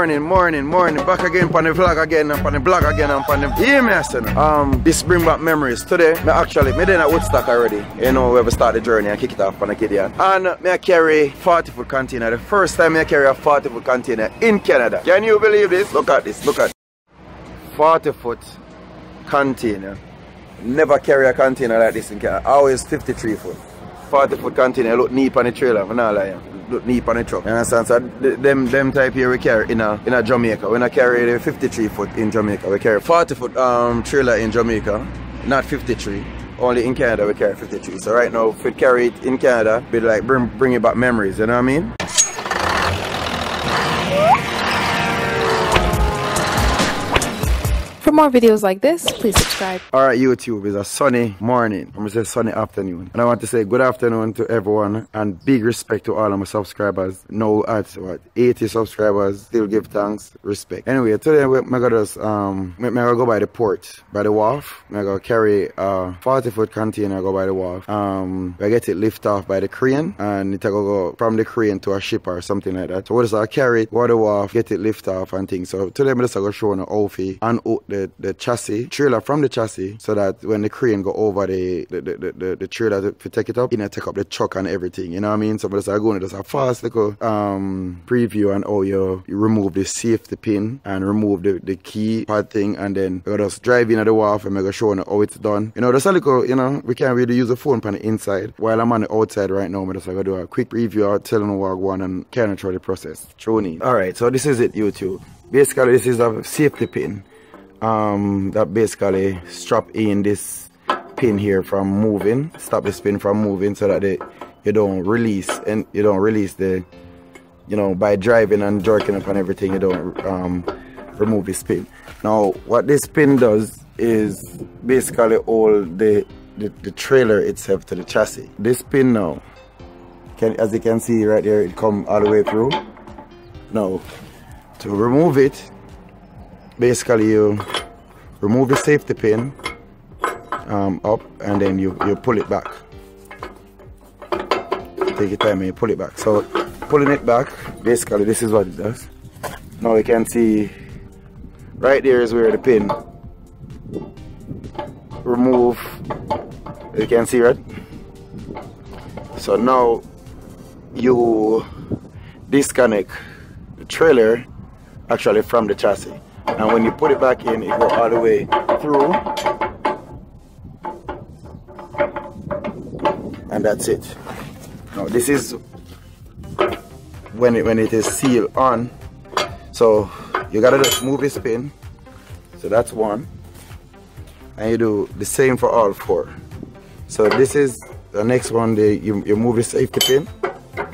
Morning, back again on the vlog again and on the blog again and on the hear me, I said, this bring back memories. Today, me then at Woodstock already, you know, where we start the journey and kick it off on the Gideon. And me I carry 40 foot container, the first time I carry a 40 foot container in Canada. Can you believe this? Look at this, look at this. 40 foot container. Never carry a container like this in Canada, always 53 foot. 40 foot container, look neat on the trailer, I'm not lying. Look neat on the truck. You understand? So them type here we carry in a Jamaica. When I carry the 53 foot in Jamaica, we carry 40 foot trailer in Jamaica, not 53. Only in Canada we carry 53. So right now if we carry it in Canada, be like bring it back memories, you know what I mean? For more videos like this, please subscribe. Alright YouTube, it's a sunny morning. I'm going to say sunny afternoon. And I want to say good afternoon to everyone and big respect to all of my subscribers. Now at what, 80 subscribers, still give thanks, respect. Anyway, today I'm going to just, I'm going to go by the port, by the wharf. I'm going to carry a 40 foot container, go by the wharf. I get it lift off by the crane and it's going to go from the crane to a ship or something like that. So what is I carry it, go to the wharf, get it lift off and things. So today I'm just going to show you how to unhook the chassis, trailer from the chassis, so that when the crane go over the trailer to take it up, you know, take up the truck and everything, you know what I mean? So I'm going to just a fast little preview and how you remove the safety pin and remove the key part thing, and then we're going to just drive in at the wharf and we're going to show how it's done. You know, that's a little, you know, we can't really use the phone on the inside. While I'm on the outside right now, I'm just going to do a quick preview, I'll tell them what I want and kind of try the process. Alright, so this is it, YouTube. Basically, this is a safety pin. That basically strap in this pin here from moving, stop the pin from moving, so that you don't release the, you know, by driving and jerking up and everything, you don't remove this pin. Now what this pin does is basically all the trailer itself to the chassis. This pin now, as you can see right there, it come all the way through. Now to remove it, basically you remove the safety pin up and then you pull it back. Take your time and you pull it back. So pulling it back, basically this is what it does. Now you can see right there is where the pin remove. You can see, right? So now you disconnect the trailer actually from the chassis. And when you put it back in, it go all the way through. And that's it. Now this is when it is sealed on. So you gotta just move this pin. So that's one. And you do the same for all four. So this is the next one, you move the safety pin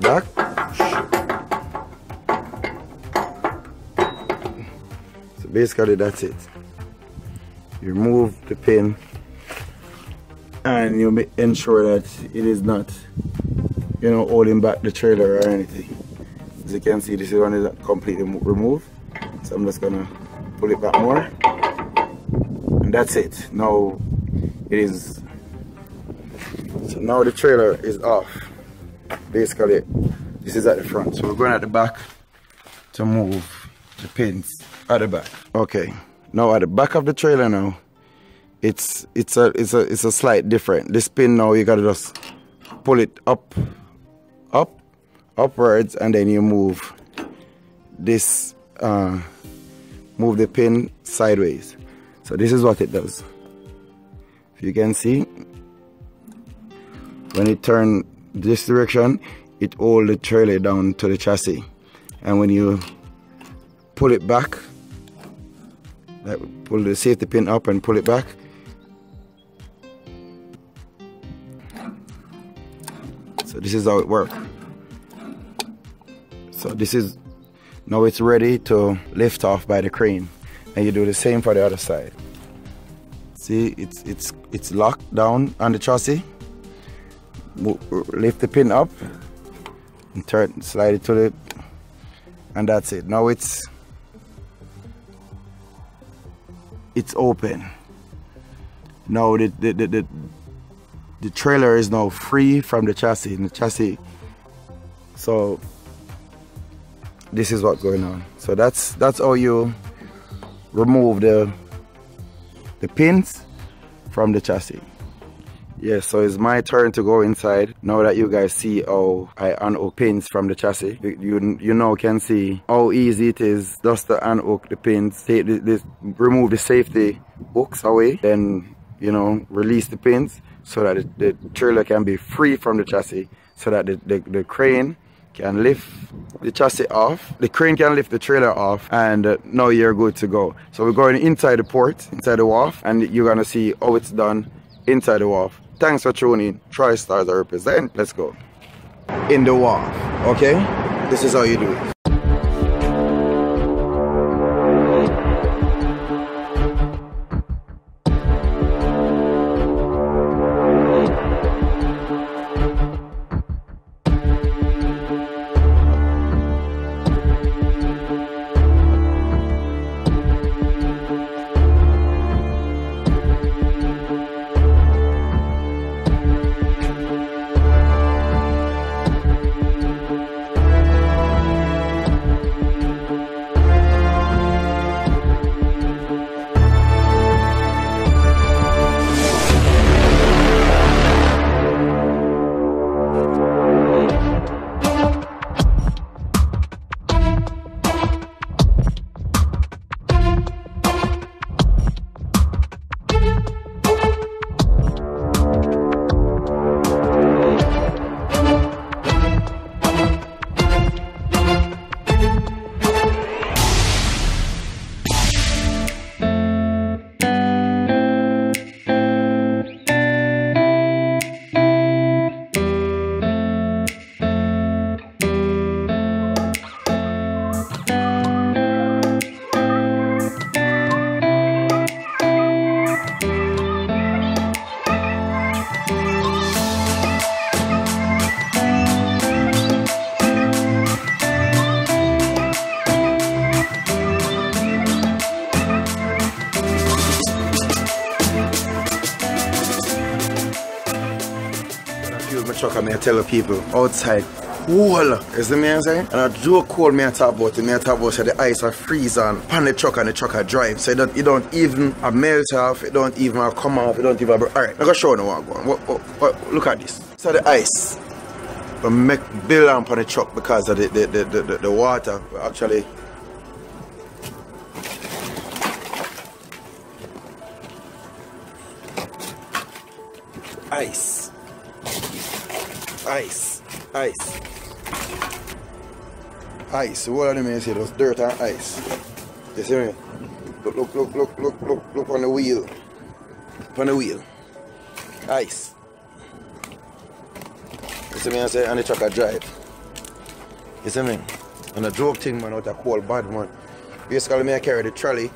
back. Basically that's it. You remove the pin and you ensure that it is not, you know, holding back the trailer or anything. As you can see, this one is completely removed. So I'm just gonna pull it back more. And that's it. Now it is, so now the trailer is off. Basically this is at the front. So we're going at the back to move the pins at the back. Okay, now at the back of the trailer now, it's a slight different. This pin now you gotta just pull it upwards, and then you move this, move the pin sideways. So this is what it does. If you can see, when it turn this direction, it hold the trailer down to the chassis, and when you pull it back, that would pull the safety pin up and pull it back. So this is how it works. So this is, now it's ready to lift off by the crane. And you do the same for the other side. See, it's locked down on the chassis. Lift the pin up and turn, slide it to the, and that's it. Now it's open. Now the trailer is now free from the chassis. So this is what's going on. So that's how you remove the pins from the chassis. Yeah, so it's my turn to go inside. Now that you guys see how I unhook pins from the chassis, you now can see how easy it is just to unhook the pins, take remove the safety hooks away, then you know, release the pins so that the trailer can be free from the chassis, so that the crane can lift the chassis off, the crane can lift the trailer off, and now you're good to go. So we're going inside the port, inside the wharf, and you're gonna see how it's done inside the wharf. Thanks for tuning in. TroyStarz I represent. Let's go. In the wharf, okay? This is how you do it. And I tell the people outside cool, you see me I'm saying? And I do call me and talk about it, me talk about the ice are freeze on the truck and the truck drive. So it don't even melt off, it don't even come off, it don't even. Alright, I'm gonna show you now what look at this. So the ice will make build up on the truck because of the water actually. Ice. What are them here? Those dirt and ice. You see me? Look on the wheel. On the wheel. Ice. You see me? I say, and the truck I drive. You see me? And a joke thing, man, out of cold bad, man. Basically, I carry the trolley,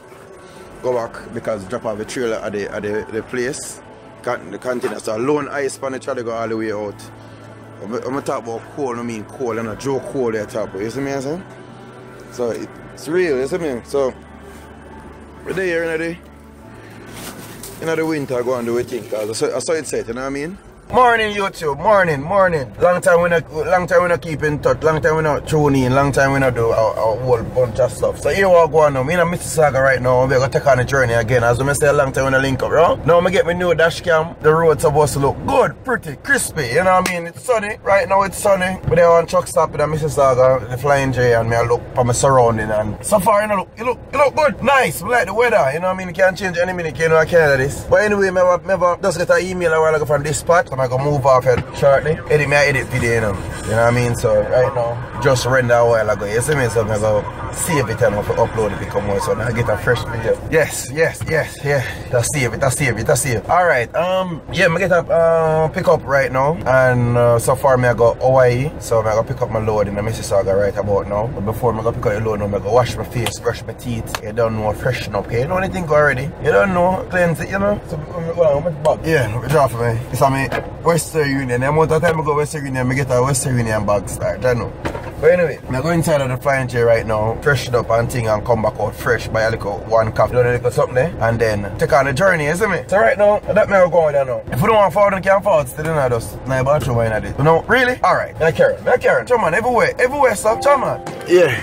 go back because drop off the trailer at the place. The container. So alone ice on the trolley go all the way out. I'm going to talk about coal, I mean coal, and I joke coal there talk about, you see me I'm saying? So it's real, you see me? So we're there in the winter go and do a thing because I saw it set, you know what I mean? Morning YouTube, morning. Long time we not keep in touch, long time we not tune in, long time we not do a whole bunch of stuff. So here we are going now, me in Mississauga right now, we're going to take on the journey again. As I say, a long time we not link up, right? Now I get my new dash cam, the road's supposed to look good, pretty, crispy, you know what I mean? It's sunny, right now it's sunny. But there on truck stop in Mississauga, the Flying J, and me I look for my surrounding, and so far you know, it look good, nice, we like the weather, you know what I mean? It can change any minute, you know, I can't do this. But anyway, I just get an email a while ago from this spot. I'm gonna move off here shortly. I edit video, you know what I mean? So right now, just render a while ago, you see me? So I'm gonna save it and I'm gonna upload it become more so I get a fresh video. Yes, that's save it. Alright, yeah, I'm gonna get a pick up right now, and so far I go Hawaii, so I'm gonna pick up my load in the Mississauga right about now. But before I go pick up the load, I'm gonna wash my face, brush my teeth, you don't know, freshen up, you know anything already, you don't know, cleanse it, you know? So I'm gonna go back. Yeah, draw for me. It's on me. Western Union, the amount of time I go Western Union, I get a Western Union bag start, I know. But anyway, I go inside of the Flying J right now, freshen up and thing and come back out fresh by a little one coffee, do a little something there, and then take on the journey, you see me? So right now, that me go there now. If you don't want to forward, you can't forward still, you know, just not about you, why not it? You know, really? Alright, I carry, I carry. Come on, everywhere, stop, come on. Yeah.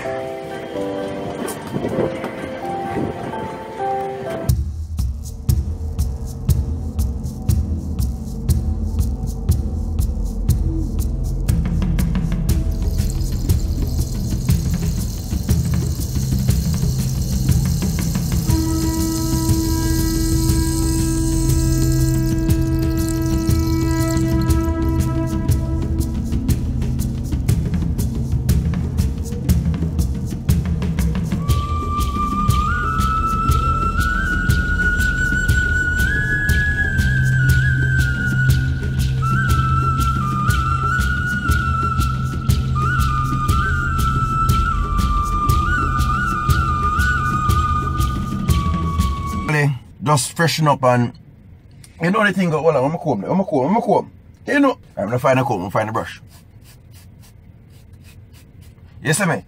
just freshen up and you know the thing go, hold on, I'm a comb. You know, I'm gonna find a comb, I'm gonna find a brush. You see me?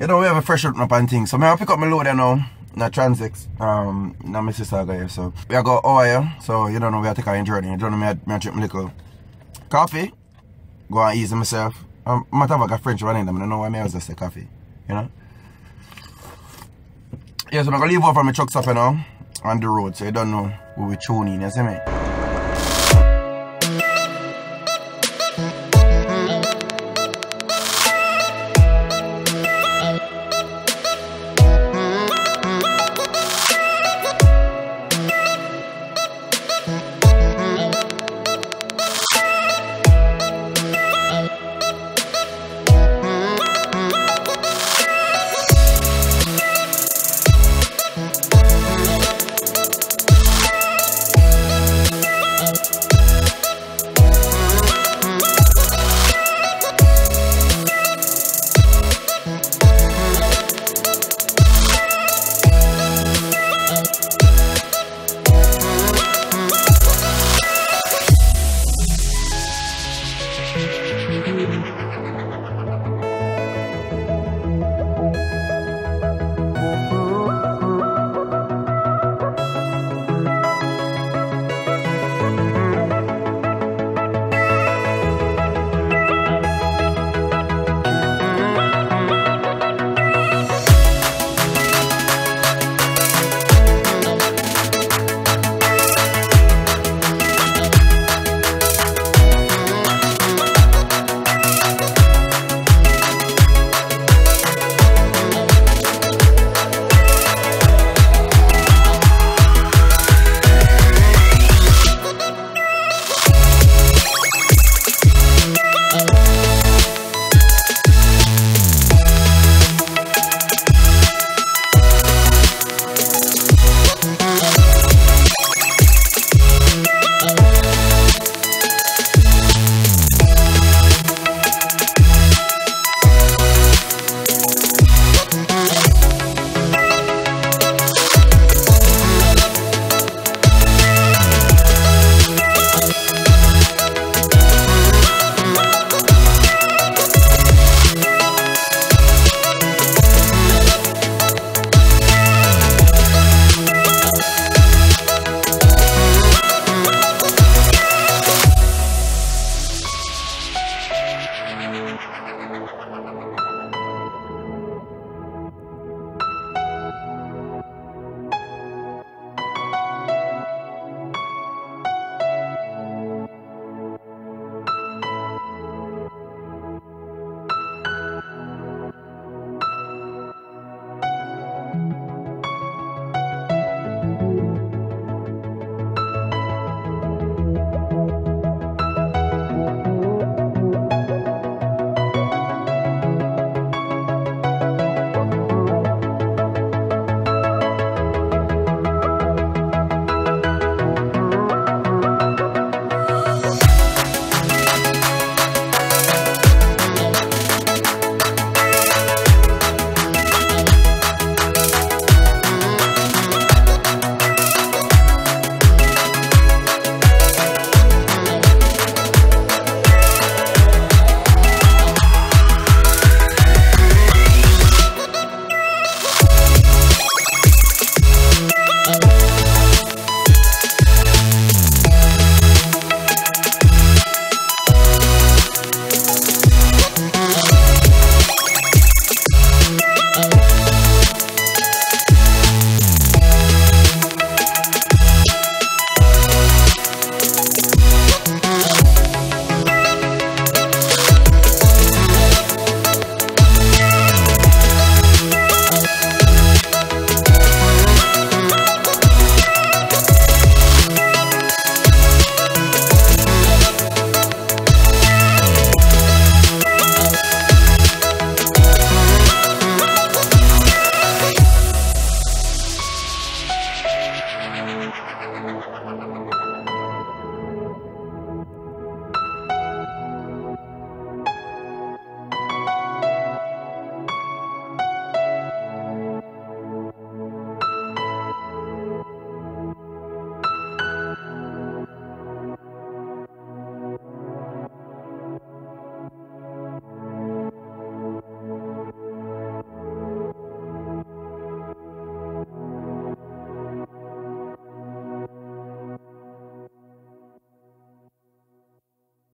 You know we have a fresh up and thing. So I pick up my load now. Na transix, na my sister here, so we are go oil, so you don't know we are taking a journey. You don't know me I drink my little coffee, go and ease myself. I might have got French running them, I don't know why I was just say coffee, you know. Yeah, so I'm gonna leave over from my truck stop now on the road, so you don't know who we tune in, you see me?